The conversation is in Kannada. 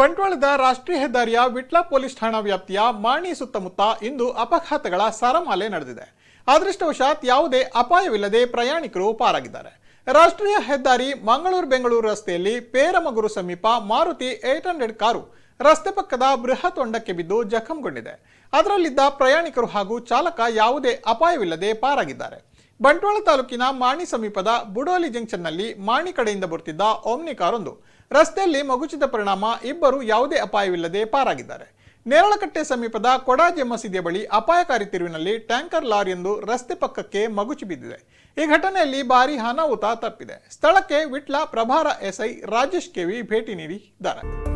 ಬಂಟ್ವಾಳದ ರಾಷ್ಟ್ರೀಯ ಹೆದ್ದಾರಿಯ ವಿಟ್ಲ ಪೊಲೀಸ್ ಠಾಣಾ ವ್ಯಾಪ್ತಿಯ ಮಾಣಿ ಸುತ್ತಮುತ್ತ ಇಂದು ಅಪಘಾತಗಳ ಸರಮಾಲೆ ನಡೆದಿದೆ. ಅದೃಷ್ಟವಶಾತ್ ಯಾವುದೇ ಅಪಾಯವಿಲ್ಲದೆ ಪ್ರಯಾಣಿಕರು ಪಾರಾಗಿದ್ದಾರೆ. ರಾಷ್ಟ್ರೀಯ ಹೆದ್ದಾರಿ ಮಂಗಳೂರು ಬೆಂಗಳೂರು ರಸ್ತೆಯಲ್ಲಿ ಪೇರಮೊಗರು ಸಮೀಪ ಮಾರುತಿ 800 ಕಾರು ರಸ್ತೆ ಪಕ್ಕದ ಬೃಹತ್ ಹೊಂಡಕ್ಕೆ ಬಿದ್ದು ಜಖಂಗೊಂಡಿದೆ. ಅದರಲ್ಲಿದ್ದ ಪ್ರಯಾಣಿಕರು ಹಾಗೂ ಚಾಲಕ ಯಾವುದೇ ಅಪಾಯವಿಲ್ಲದೆ ಪಾರಾಗಿದ್ದಾರೆ. ಬಂಟ್ವಾಳ ತಾಲೂಕಿನ ಮಾಣಿ ಸಮೀಪದ ಬುಡೋಲಿ ಜಂಕ್ಷನ್ನಲ್ಲಿ ಮಾಣಿ ಕಡೆಯಿಂದ ಬರುತ್ತಿದ್ದ ಓಮ್ನಿ ಕಾರೊಂದು ರಸ್ತೆಯಲ್ಲಿ ಮಗುಚಿದ ಪರಿಣಾಮ ಇಬ್ಬರು ಯಾವುದೇ ಅಪಾಯವಿಲ್ಲದೆ ಪಾರಾಗಿದ್ದಾರೆ. ನೇರಳಕಟ್ಟೆ ಸಮೀಪದ ಕೊಡಾಜೆ ಮಸೀದಿಯ ಬಳಿ ಅಪಾಯಕಾರಿ ತಿರುವಿನಲ್ಲಿ ಟ್ಯಾಂಕರ್ ಲಾರಿಯೊಂದು ರಸ್ತೆ ಪಕ್ಕಕ್ಕೆ ಮಗುಚಿ ಬಿದ್ದಿದೆ. ಈ ಘಟನೆಯಲ್ಲಿ ಭಾರಿ ಅನಾಹುತ ತಪ್ಪಿದೆ. ಸ್ಥಳಕ್ಕೆ ವಿಟ್ಲ ಪ್ರಭಾರ ಎಸ್ಐ ರಾಜೇಶ್ ಕೆವಿ ಭೇಟಿ ನೀಡಿದ್ದಾರೆ.